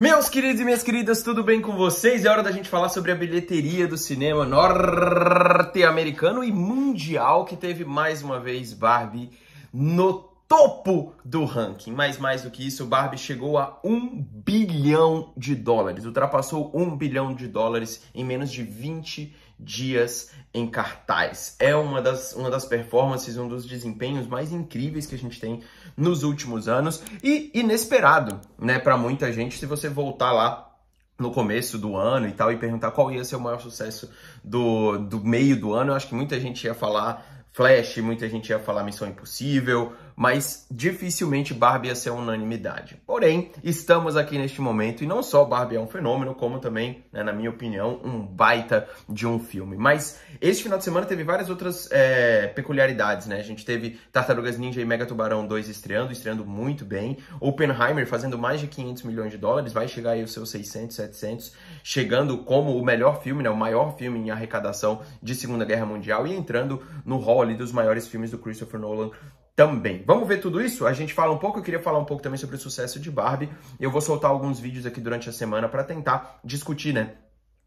Meus queridos e minhas queridas, tudo bem com vocês? É hora da gente falar sobre a bilheteria do cinema norte-americano e mundial, que teve mais uma vez Barbie no topo do ranking. Mas mais do que isso, Barbie chegou a US$1 bilhão, ultrapassou US$1 bilhão em menos de 20 dias em cartaz. É uma das performances, um dos desempenhos mais incríveis que a gente tem nos últimos anos e inesperado, né, para muita gente. Se você voltar lá no começo do ano e tal e perguntar qual ia ser o maior sucesso do meio do ano, eu acho que muita gente ia falar Flash, muita gente ia falar Missão Impossível, mas dificilmente Barbie ia ser unanimidade. Porém, estamos aqui neste momento, e não só Barbie é um fenômeno, como também, né, na minha opinião, um baita de um filme. Mas esse final de semana teve várias outras peculiaridades, né? A gente teve Tartarugas Ninja e Mega Tubarão 2 estreando muito bem. Oppenheimer fazendo mais de US$500 milhões, vai chegar aí os seus 600, 700, chegando como o melhor filme, né, o maior filme em arrecadação de Segunda Guerra Mundial, e entrando no hall dos maiores filmes do Christopher Nolan também. Vamos ver tudo isso? A gente fala um pouco, eu queria falar um pouco também sobre o sucesso de Barbie. Eu vou soltar alguns vídeos aqui durante a semana para tentar discutir, né,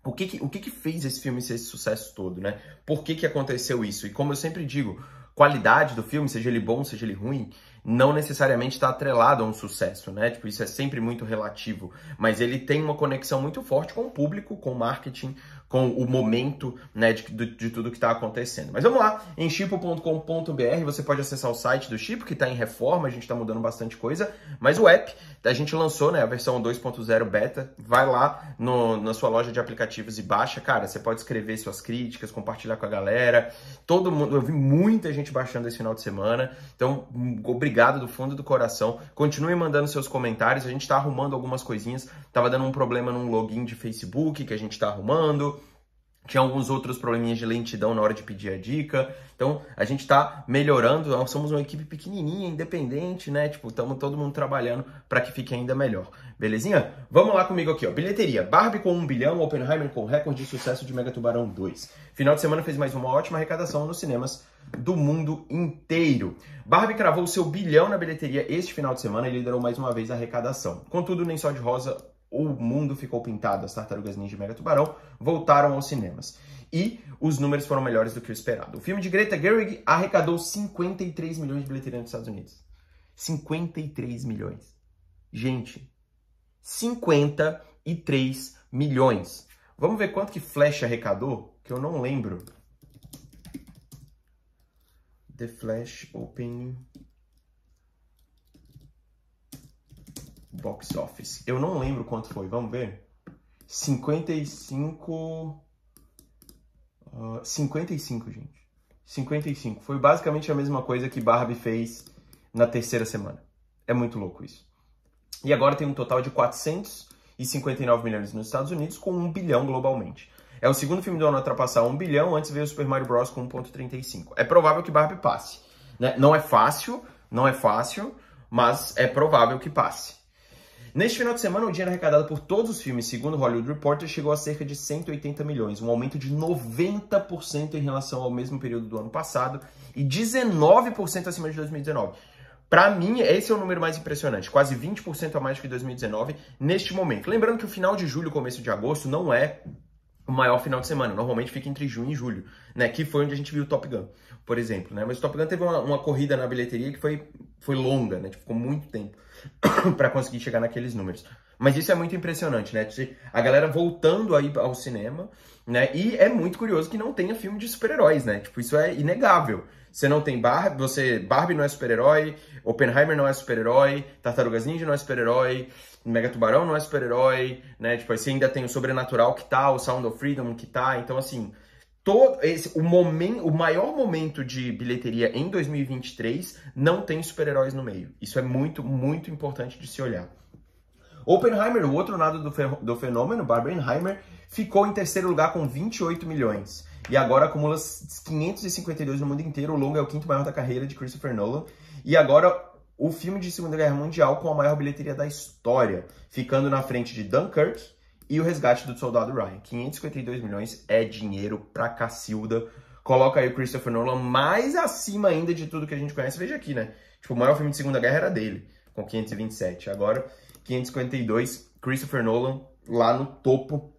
o que fez esse filme ser esse sucesso todo, né? Por que que aconteceu isso? E como eu sempre digo, qualidade do filme, seja ele bom, seja ele ruim, não necessariamente está atrelado a um sucesso, né? Tipo, isso é sempre muito relativo, mas ele tem uma conexão muito forte com o público, com o marketing, com o momento, né, de tudo que está acontecendo. Mas vamos lá, em chipo.com.br você pode acessar o site do Chipo, que está em reforma, a gente está mudando bastante coisa, mas o app, a gente lançou, né, a versão 2.0 beta, vai lá na sua loja de aplicativos e baixa, cara, você pode escrever suas críticas, compartilhar com a galera, todo mundo, eu vi muita gente baixando esse final de semana, então obrigado do fundo do coração, continue mandando seus comentários, a gente está arrumando algumas coisinhas, tava dando um problema num login de Facebook que a gente está arrumando, tinha alguns outros probleminhas de lentidão na hora de pedir a dica. Então, a gente tá melhorando. Nós somos uma equipe pequenininha, independente, né? Tipo, estamos todo mundo trabalhando para que fique ainda melhor. Belezinha? Vamos lá comigo aqui, ó. Bilheteria. Barbie com US$1 bilhão, Oppenheimer com recorde de sucesso de Mega Tubarão 2. Final de semana fez mais uma ótima arrecadação nos cinemas do mundo inteiro. Barbie cravou seu bilhão na bilheteria este final de semana e liderou mais uma vez a arrecadação. Contudo, nem só de rosa o mundo ficou pintado, as Tartarugas Ninja e Mega Tubarão voltaram aos cinemas. E os números foram melhores do que o esperado. O filme de Greta Gerwig arrecadou US$53 milhões de bilheteria nos Estados Unidos. 53 milhões. Gente, 53 milhões. Vamos ver quanto que Flash arrecadou, que eu não lembro. The Flash Open Box Office. Eu não lembro quanto foi, vamos ver. 55, gente. 55. Foi basicamente a mesma coisa que Barbie fez na terceira semana. É muito louco isso. E agora tem um total de 459 milhões nos Estados Unidos, com US$1 bilhão globalmente. É o segundo filme do ano a ultrapassar US$1 bilhão, antes veio o Super Mario Bros. Com 1,35. É provável que Barbie passe, né? Não é fácil, mas é provável que passe. Neste final de semana, o dinheiro arrecadado por todos os filmes, segundo o Hollywood Reporter, chegou a cerca de 180 milhões, um aumento de 90% em relação ao mesmo período do ano passado e 19% acima de 2019. Para mim, esse é o número mais impressionante, quase 20% a mais do que 2019 neste momento. Lembrando que o final de julho, começo de agosto, não é o maior final de semana, normalmente fica entre junho e julho, né? Que foi onde a gente viu o Top Gun, por exemplo, né? Mas o Top Gun teve uma corrida na bilheteria que foi longa, né? Ficou muito tempo para conseguir chegar naqueles números. Mas isso é muito impressionante, né? A galera voltando aí ao cinema, né? E é muito curioso que não tenha filme de super-heróis, né? Tipo, isso é inegável. Você não tem Barbie não é super-herói, Oppenheimer não é super-herói, Tartarugas Ninja não é super-herói, Mega Tubarão não é super-herói, né? Tipo, aí você ainda tem o Sobrenatural que tá, o Sound of Freedom que tá. Então, assim, o maior momento de bilheteria em 2023 não tem super-heróis no meio. Isso é muito, muito importante de se olhar. Oppenheimer, o outro lado do fenômeno, Barbenheimer, ficou em terceiro lugar com 28 milhões. E agora acumula 552 no mundo inteiro. O longa é o quinto maior da carreira de Christopher Nolan. E agora o filme de Segunda Guerra Mundial com a maior bilheteria da história, ficando na frente de Dunkirk e O Resgate do Soldado Ryan. 552 milhões é dinheiro pra cacilda. Coloca aí o Christopher Nolan mais acima ainda de tudo que a gente conhece. Veja aqui, né? Tipo, o maior filme de Segunda Guerra era dele, com 527. Agora 542, Christopher Nolan lá no topo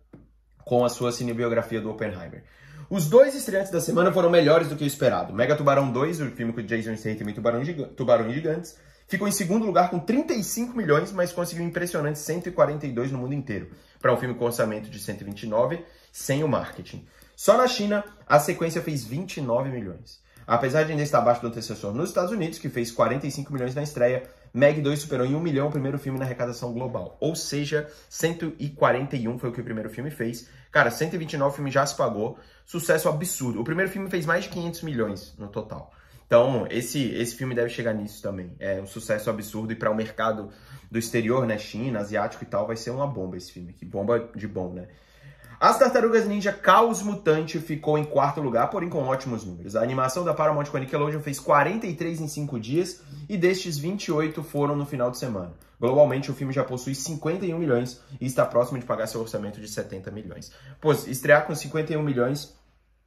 com a sua cinebiografia do Oppenheimer. Os dois estreantes da semana foram melhores do que o esperado. Mega Tubarão 2, o filme com Jason Statham e Tubarões Gigantes, ficou em segundo lugar com 35 milhões, mas conseguiu impressionantes 142 no mundo inteiro, para um filme com orçamento de 129, sem o marketing. Só na China, a sequência fez 29 milhões. Apesar de ainda estar abaixo do antecessor nos Estados Unidos, que fez 45 milhões na estreia, Meg 2 superou em 1 milhão o primeiro filme na arrecadação global. Ou seja, 141 foi o que o primeiro filme fez. Cara, 129 filme já se pagou. Sucesso absurdo. O primeiro filme fez mais de 500 milhões no total. Então, esse filme deve chegar nisso também. É um sucesso absurdo. E para o mercado do exterior, né, China, asiático e tal, vai ser uma bomba esse filme aqui. Bomba de bom, né? As Tartarugas Ninja Caos Mutante ficou em quarto lugar, porém com ótimos números. A animação da Paramount com a Nickelodeon fez 43 em 5 dias e destes 28 foram no final de semana. Globalmente, o filme já possui 51 milhões e está próximo de pagar seu orçamento de 70 milhões. Pô, estrear com 51 milhões,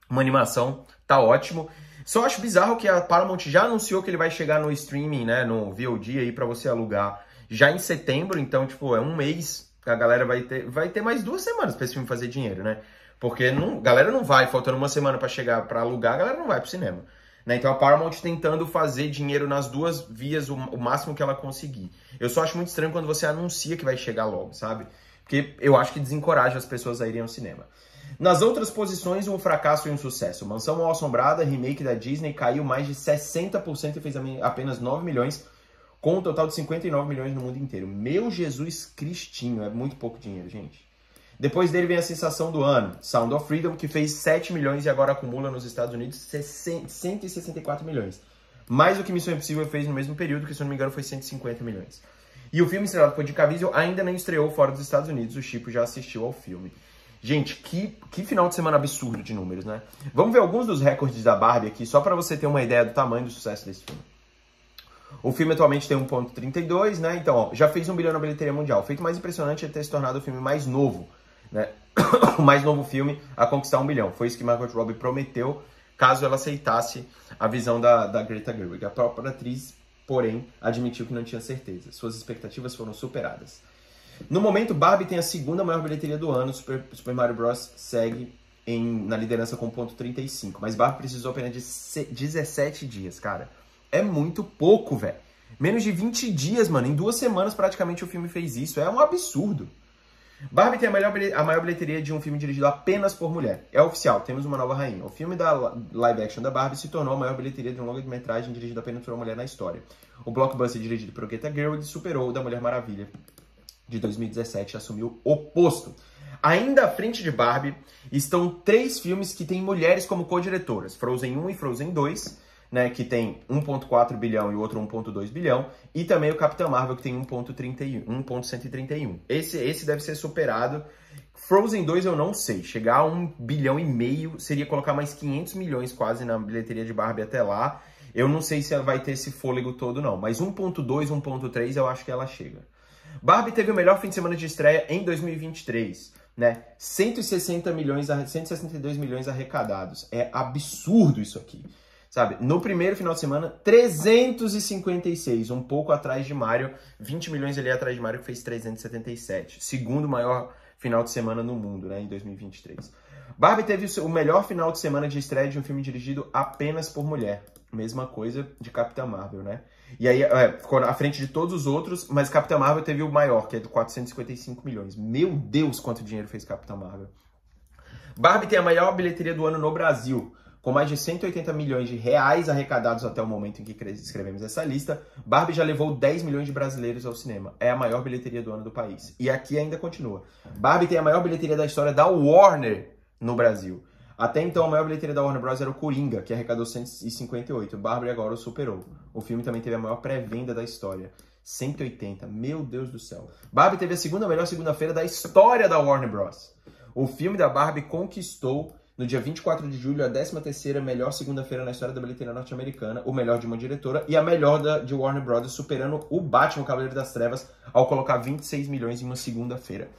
uma animação, tá ótimo. Só acho bizarro que a Paramount já anunciou que ele vai chegar no streaming, né, no VOD aí pra você alugar já em setembro, então, tipo, é um mês. A galera vai ter mais 2 semanas pra esse filme fazer dinheiro, né? Porque a galera não vai, faltando uma semana pra chegar pra alugar, a galera não vai pro cinema. Né? Então a Paramount tentando fazer dinheiro nas duas vias, o máximo que ela conseguir. Eu só acho muito estranho quando você anuncia que vai chegar logo, sabe? Porque eu acho que desencoraja as pessoas a irem ao cinema. Nas outras posições, um fracasso e um sucesso. Mansão Mal Assombrada, remake da Disney, caiu mais de 60% e fez apenas 9 milhões, com um total de 59 milhões no mundo inteiro. Meu Jesus Cristinho, é muito pouco dinheiro, gente. Depois dele vem a sensação do ano, Sound of Freedom, que fez 7 milhões e agora acumula nos Estados Unidos 164 milhões. Mais do que Missão Impossível fez no mesmo período, que se não me engano foi 150 milhões. E o filme estrelado por DiCaprio ainda nem estreou fora dos Estados Unidos, o Chico já assistiu ao filme. Gente, que final de semana absurdo de números, né? Vamos ver alguns dos recordes da Barbie aqui, só pra você ter uma ideia do tamanho do sucesso desse filme. O filme atualmente tem 1,32, né? Então, ó, já fez 1 bilhão na bilheteria mundial. O feito mais impressionante é ter se tornado o filme mais novo, né? O mais novo filme a conquistar 1 bilhão. Foi isso que Margot Robbie prometeu, caso ela aceitasse a visão da Greta Gerwig. A própria atriz, porém, admitiu que não tinha certeza. Suas expectativas foram superadas. No momento, Barbie tem a segunda maior bilheteria do ano. Super Mario Bros. Segue na liderança com 1,35. Mas Barbie precisou apenas de 17 dias, cara. É muito pouco, velho. Menos de 20 dias, mano. Em 2 semanas, praticamente, o filme fez isso. É um absurdo. Barbie tem a maior bilheteria de um filme dirigido apenas por mulher. É oficial, temos uma nova rainha. O filme da live action da Barbie se tornou a maior bilheteria de um longa-metragem dirigido apenas por uma mulher na história. O blockbuster dirigido por Greta Gerwig superou o da Mulher Maravilha de 2017 e assumiu o posto. Ainda à frente de Barbie estão 3 filmes que têm mulheres como co-diretoras. Frozen 1 e Frozen 2... né, que tem 1,4 bilhão e o outro 1,2 bilhão, e também o Capitã Marvel, que tem 1,131. Esse deve ser superado. Frozen 2 eu não sei. Chegar a 1 bilhão e meio seria colocar mais 500 milhões quase na bilheteria de Barbie até lá. Eu não sei se ela vai ter esse fôlego todo, não. Mas 1,2, 1,3 eu acho que ela chega. Barbie teve o melhor fim de semana de estreia em 2023. Né? 162 milhões arrecadados. É absurdo isso aqui. Sabe, no primeiro final de semana, 356, um pouco atrás de Mario, 20 milhões ali atrás de Mario, que fez 377. Segundo maior final de semana no mundo, né, em 2023. Barbie teve o melhor final de semana de estreia de um filme dirigido apenas por mulher. Mesma coisa de Capitã Marvel, né? E aí, ficou à frente de todos os outros, mas Capitã Marvel teve o maior, que é de 455 milhões. Meu Deus, quanto dinheiro fez Capitã Marvel. Barbie tem a maior bilheteria do ano no Brasil, com mais de 180 milhões de reais arrecadados até o momento em que escrevemos essa lista, Barbie já levou 10 milhões de brasileiros ao cinema. É a maior bilheteria do ano do país. E aqui ainda continua. Barbie tem a maior bilheteria da história da Warner no Brasil. Até então, a maior bilheteria da Warner Bros. Era o Coringa, que arrecadou 158. Barbie agora o superou. O filme também teve a maior pré-venda da história. 180. Meu Deus do céu. Barbie teve a segunda melhor segunda-feira da história da Warner Bros. O filme da Barbie conquistou, no dia 24 de julho, a 13ª melhor segunda-feira na história da bilheteria norte-americana, o melhor de uma diretora e a melhor de Warner Bros., superando o Batman Cavaleiro das Trevas ao colocar 26 milhões em uma segunda-feira.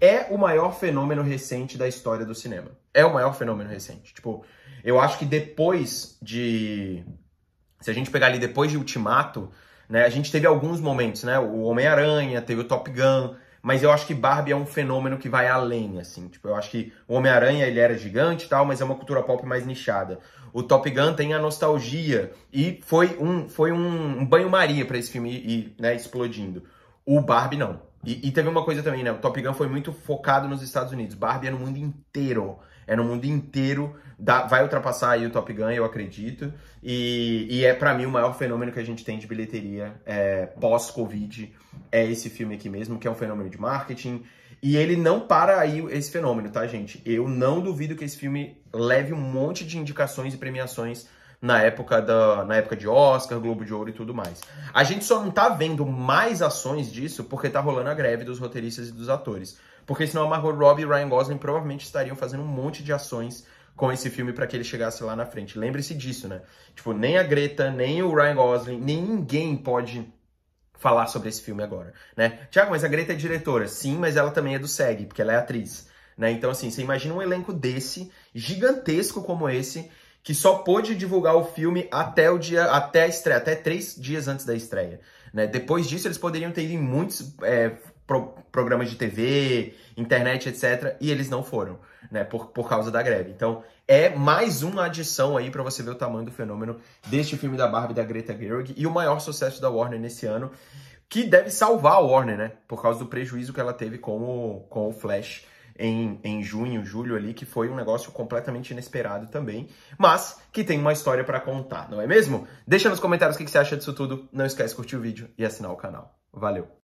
É o maior fenômeno recente da história do cinema. É o maior fenômeno recente. Tipo, eu acho que depois de... Se a gente pegar ali depois de Ultimato, né? A gente teve alguns momentos, né? O Homem-Aranha, teve o Top Gun, mas eu acho que Barbie é um fenômeno que vai além, assim. Tipo, eu acho que o Homem-Aranha, ele era gigante e tal, mas é uma cultura pop mais nichada. O Top Gun tem a nostalgia e foi um banho-maria para esse filme ir, né, explodindo. O Barbie, não. E teve uma coisa também, né? O Top Gun foi muito focado nos Estados Unidos. Barbie é no mundo inteiro. É no mundo inteiro. Vai ultrapassar aí o Top Gun, eu acredito. E é, pra mim, o maior fenômeno que a gente tem de bilheteria pós-Covid é esse filme aqui mesmo, que é um fenômeno de marketing. E ele não para aí esse fenômeno, tá, gente? Eu não duvido que esse filme leve um monte de indicações e premiações na época de Oscar, Globo de Ouro e tudo mais. A gente só não tá vendo mais ações disso porque tá rolando a greve dos roteiristas e dos atores. Porque senão a Margot Robbie e Ryan Gosling provavelmente estariam fazendo um monte de ações com esse filme para que ele chegasse lá na frente. Lembre-se disso, né? Tipo, nem a Greta, nem o Ryan Gosling, nem ninguém pode falar sobre esse filme agora, né? Tiago, mas a Greta é diretora. Sim, mas ela também é do SEG, porque ela é atriz, né? Então, assim, você imagina um elenco desse, gigantesco como esse, que só pôde divulgar o filme até a estreia, até 3 dias antes da estreia, né? Depois disso, eles poderiam ter ido em muitos programas de TV, internet, etc. E eles não foram, né? Por causa da greve. Então, é mais uma adição aí pra você ver o tamanho do fenômeno deste filme da Barbie, da Greta Gerwig, e o maior sucesso da Warner nesse ano, que deve salvar a Warner, né? Por causa do prejuízo que ela teve com o Flash em junho, julho ali, que foi um negócio completamente inesperado também, mas que tem uma história pra contar, não é mesmo? Deixa nos comentários o que você acha disso tudo, não esquece de curtir o vídeo e assinar o canal. Valeu!